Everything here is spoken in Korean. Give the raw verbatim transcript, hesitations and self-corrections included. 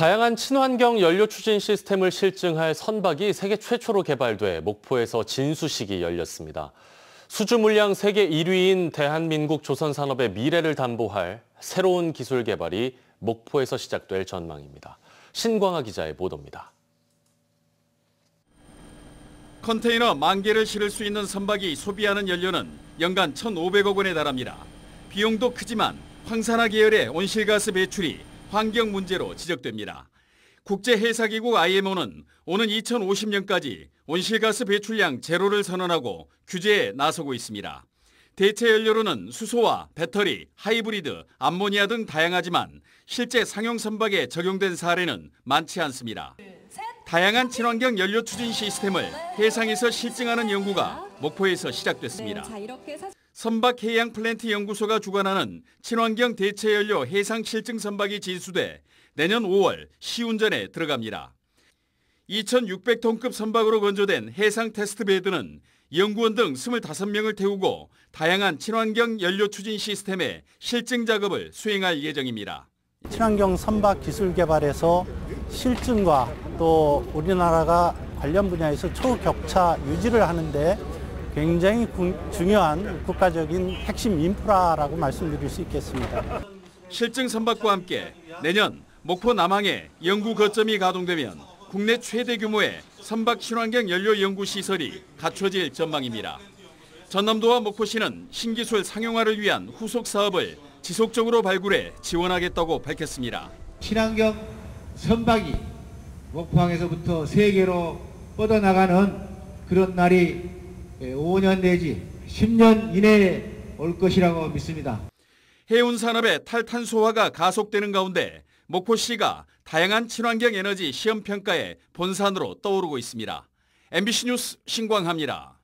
다양한 친환경 연료 추진 시스템을 실증할 선박이 세계 최초로 개발돼 목포에서 진수식이 열렸습니다. 수주 물량 세계 일 위인 대한민국 조선산업의 미래를 담보할 새로운 기술 개발이 목포에서 시작될 전망입니다. 신광하 기자의 보도입니다. 컨테이너 만 개를 실을 수 있는 선박이 소비하는 연료는 연간 천오백억 원에 달합니다. 비용도 크지만 황산화 계열의 온실가스 배출이 환경 문제로 지적됩니다. 국제해사기구 아이 엠 오는 오는 이천오십 년까지 온실가스 배출량 제로를 선언하고 규제에 나서고 있습니다. 대체 연료로는 수소와 배터리, 하이브리드, 암모니아 등 다양하지만 실제 상용 선박에 적용된 사례는 많지 않습니다. 다양한 친환경 연료 추진 시스템을 해상에서 실증하는 연구가 목포에서 시작됐습니다. 선박 해양 플랜트 연구소가 주관하는 친환경 대체 연료 해상 실증 선박이 진수돼 내년 오월 시운전에 들어갑니다. 이천육백 톤급 선박으로 건조된 해상 테스트 베드는 연구원 등 이십오 명을 태우고 다양한 친환경 연료 추진 시스템의 실증 작업을 수행할 예정입니다. 친환경 선박 기술 개발에서 실증과 또 우리나라가 관련 분야에서 초격차 유지를 하는데 굉장히 중요한 국가적인 핵심 인프라라고 말씀드릴 수 있겠습니다. 실증 선박과 함께 내년 목포 남항에 연구 거점이 가동되면 국내 최대 규모의 선박 친환경 연료 연구 시설이 갖춰질 전망입니다. 전남도와 목포시는 신기술 상용화를 위한 후속 사업을 지속적으로 발굴해 지원하겠다고 밝혔습니다. 친환경 선박이 목포항에서부터 세계로 뻗어나가는 그런 날이 오 년 내지 십 년 이내에 올 것이라고 믿습니다. 해운 산업의 탈탄소화가 가속되는 가운데 목포시가 다양한 친환경 에너지 시험평가의 본산으로 떠오르고 있습니다. 엠비씨 뉴스 신광하입니다.